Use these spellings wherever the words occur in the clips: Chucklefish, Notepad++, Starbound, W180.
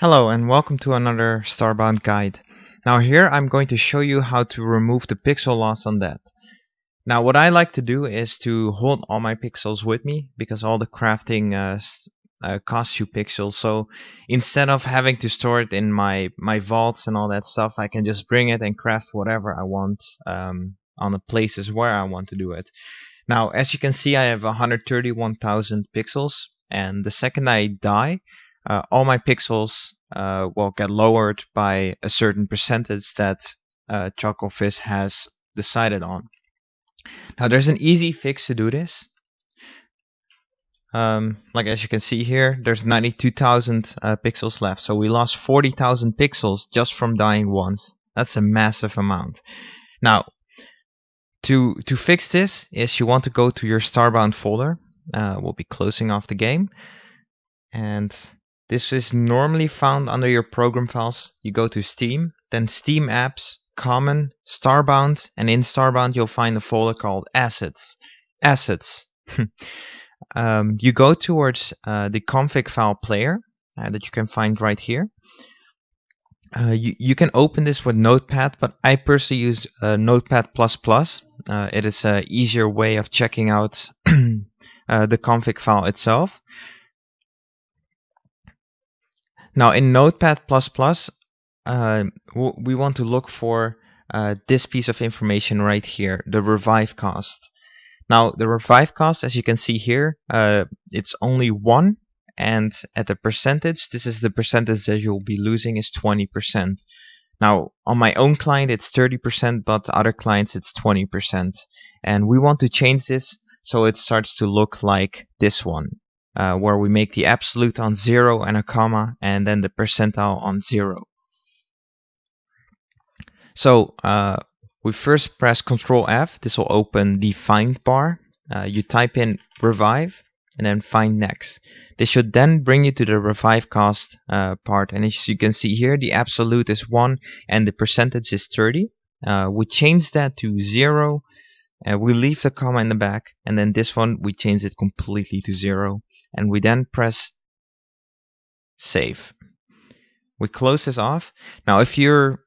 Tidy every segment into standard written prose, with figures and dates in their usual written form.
Hello and welcome to another Starbound guide. Now here I'm going to show you how to remove the pixel loss on that. Now what I like to do is to hold all my pixels with me, because all the crafting costs you pixels. So instead of having to store it in my vaults and all that stuff, I can just bring it and craft whatever I want on the places where I want to do it. Now as you can see, I have 131,000 pixels, and the second I die, all my pixels will get lowered by a certain percentage that Chucklefish has decided on. Now there's an easy fix to do this. Like as you can see here, there's 92,000 pixels left, so we lost 40,000 pixels just from dying once. That's a massive amount. Now to fix this is you want to go to your Starbound folder. We'll be closing off the game, and this is normally found under your program files. You go to Steam, then Steam Apps, Common, Starbound, and in Starbound you'll find a folder called Assets. You go towards the config file player that you can find right here. You can open this with Notepad, but I personally use Notepad++. It is an easier way of checking out the config file itself. Now in Notepad++, we want to look for this piece of information right here, the revive cost. Now the revive cost, as you can see here, it's only 1, and at the percentage, this is the percentage that you'll be losing, is 20%. Now on my own client it's 30%, but other clients it's 20%, and we want to change this so it starts to look like this one. Where we make the absolute on 0 and a comma, and then the percentile on 0. So we first press Ctrl F. This will open the find bar. You type in revive and then find next. This should then bring you to the revive cost part, and as you can see here, the absolute is 1 and the percentage is 30. We change that to 0, we leave the comma in the back, and then this one we change it completely to 0. And we then press save. We close this off. Now if you're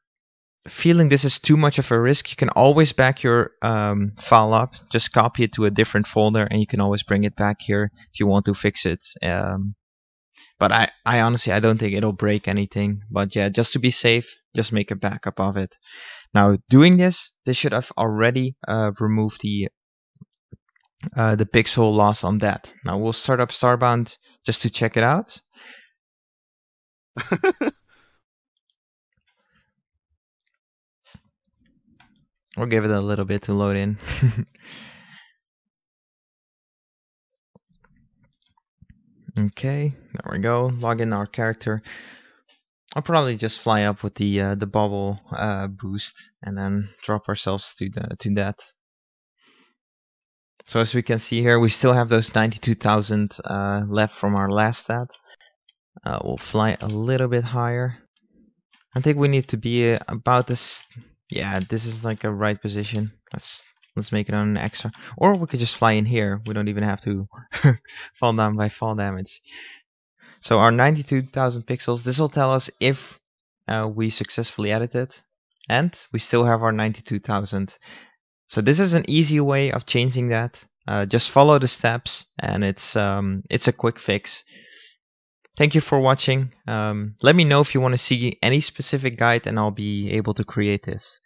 feeling this is too much of a risk, you can always back your file up, just copy it to a different folder, and you can always bring it back here if you want to fix it. But I honestly, I don't think it'll break anything, but yeah, just to be safe, just make a backup of it. Now doing this should have already removed the pixel loss on that. Now we'll start up Starbound just to check it out. We'll give it a little bit to load in. Okay, there we go. Log in our character. I'll probably just fly up with the bubble boost and then drop ourselves to that. So as we can see here, we still have those 92,000 left from our last stat. We'll fly a little bit higher. I think we need to be about this. Yeah, this is like a right position. Let's make it on an extra. Or we could just fly in here. We don't even have to fall down by fall damage. So our 92,000 pixels. This will tell us if we successfully edited, and we still have our 92,000. So this is an easy way of changing that. Just follow the steps, and it's a quick fix. Thank you for watching. Let me know if you want to see any specific guide, and I'll be able to create this.